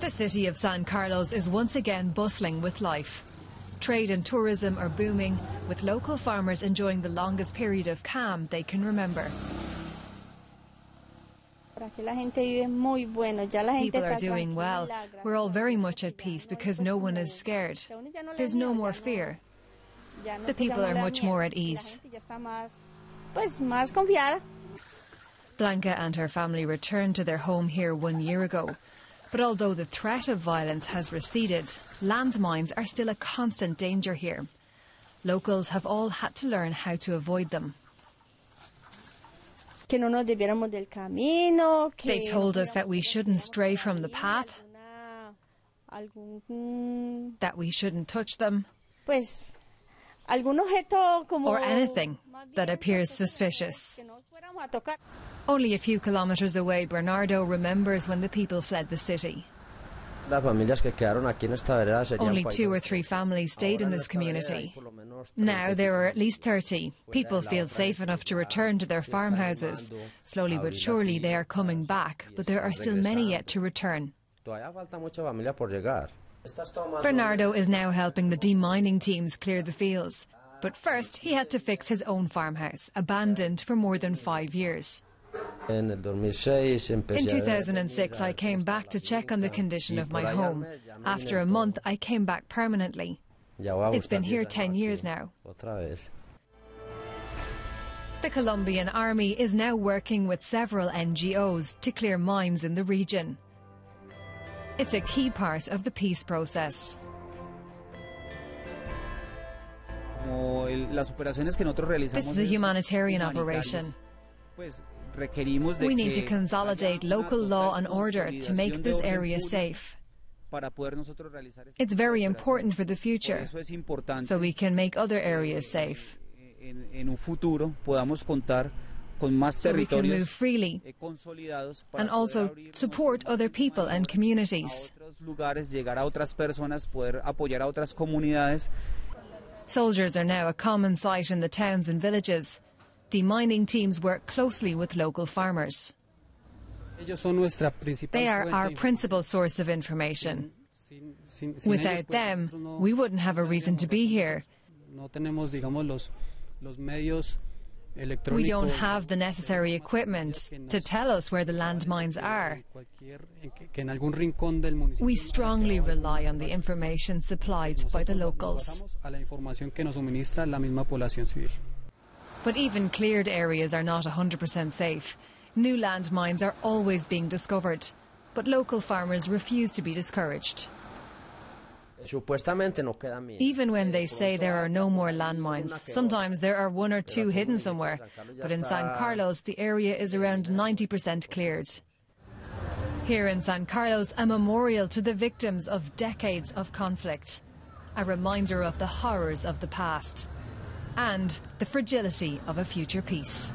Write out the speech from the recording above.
The city of San Carlos is once again bustling with life. Trade and tourism are booming, with local farmers enjoying the longest period of calm they can remember. People are doing well. We're all very much at peace because no one is scared. There's no more fear. The people are much more at ease. Blanca and her family returned to their home here 1 year ago. But although the threat of violence has receded, landmines are still a constant danger here. Locals have all had to learn how to avoid them. They told us that we shouldn't stray from the path, that we shouldn't touch them, or anything that appears suspicious. Only a few kilometers away, Bernardo remembers when the people fled the city. Only 2 or 3 families stayed in this community. Now there are at least 30. People feel safe enough to return to their farmhouses. Slowly but surely they are coming back, but there are still many yet to return. Bernardo is now helping the demining teams clear the fields. But first he had to fix his own farmhouse, abandoned for more than 5 years. In 2006, I came back to check on the condition of my home. After a month, I came back permanently. It's been here 10 years now. The Colombian Army is now working with several NGOs to clear mines in the region. It's a key part of the peace process. This is a humanitarian operation. We need to consolidate local law and order to make this area safe. It's very important for the future, so we can make other areas safe. So we can move freely and also support other people and communities. Soldiers are now a common sight in the towns and villages. Demining teams work closely with local farmers. They are our principal source of information. Without them, we wouldn't have a reason to be here. We don't have the necessary equipment to tell us where the landmines are. We strongly rely on the information supplied by the locals. But even cleared areas are not 100% safe. New landmines are always being discovered, but local farmers refuse to be discouraged. Even when they say there are no more landmines, sometimes there are 1 or 2 hidden somewhere. But in San Carlos, the area is around 90% cleared. Here in San Carlos, a memorial to the victims of decades of conflict. A reminder of the horrors of the past and the fragility of a future peace.